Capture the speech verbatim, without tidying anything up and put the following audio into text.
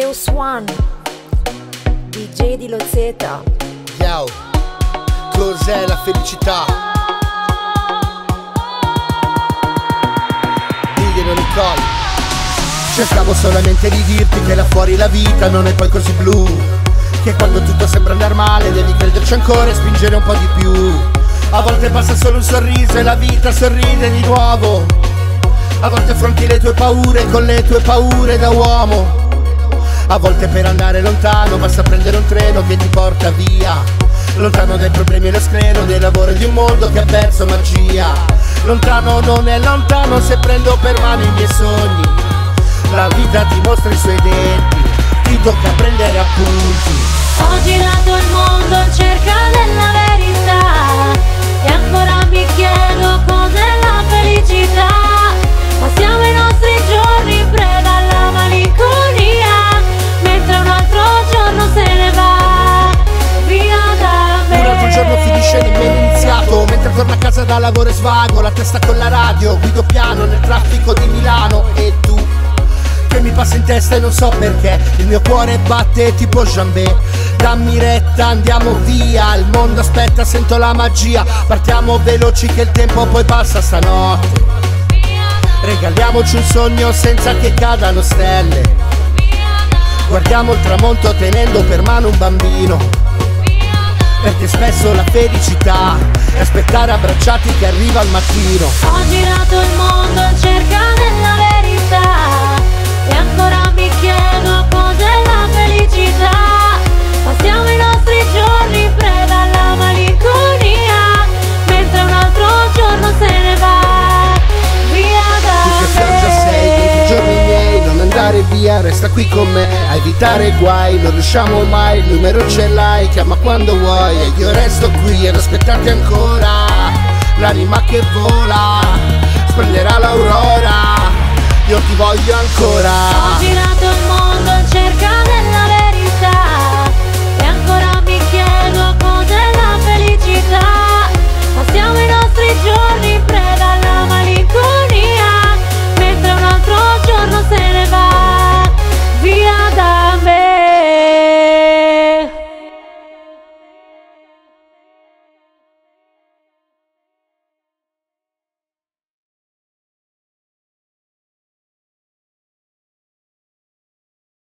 Zeus One, D J D.lo.Z. Yo, cos'è la felicità? Diglielo Nicole. Cercavo solamente di dirti che là fuori la vita non è poi così blu, che quando tutto sembra andar male devi crederci ancora e spingere un po' di più. A volte basta solo un sorriso e la vita sorride di nuovo. A volte affronti le tue paure con le tue paure da uomo. A volte per andare lontano basta prendere un treno che ti porta via, lontano dai problemi e lo screno, dei lavori di un mondo che ha perso magia. Lontano non è lontano se prendo per mano i miei sogni. La vita ti mostra i suoi denti, ti tocca prendere appunti. Ho girato il mondo in cerca della verità e ancora mi chiedo cos'è la felicità. Passiamo i nostri giorni in preda alla malinconia, mentre un altro giorno se ne va via da me. Un altro giorno finisce nemmeno iniziato, mentre torno a casa da lavoro e svago, la testa con la radio, guido piano nel traffico di Milano. E tu che mi passa in testa e non so perché, il mio cuore batte tipo Jambé. Dammi retta, andiamo via, il mondo aspetta, sento la magia. Partiamo veloci che il tempo poi passa stanotte, regaliamoci un sogno senza che cadano stelle. Guardiamo il tramonto tenendo per mano un bambino, perché spesso la felicità è aspettare abbracciati che arriva al mattino. Ho girato il mondo in cerca della verità e ancora mi chiedo cos'è la felicità. Passiamo i nostri giorni in preda alla malinconia, mentre un altro giorno se ne va. Via, resta qui con me a evitare guai, non riusciamo mai, il numero ce l'hai, chiama quando vuoi e io resto qui ad aspettarti ancora. L'anima che vola splenderà l'aurora, io ti voglio ancora. Ho girato il mondo in cerca della verità.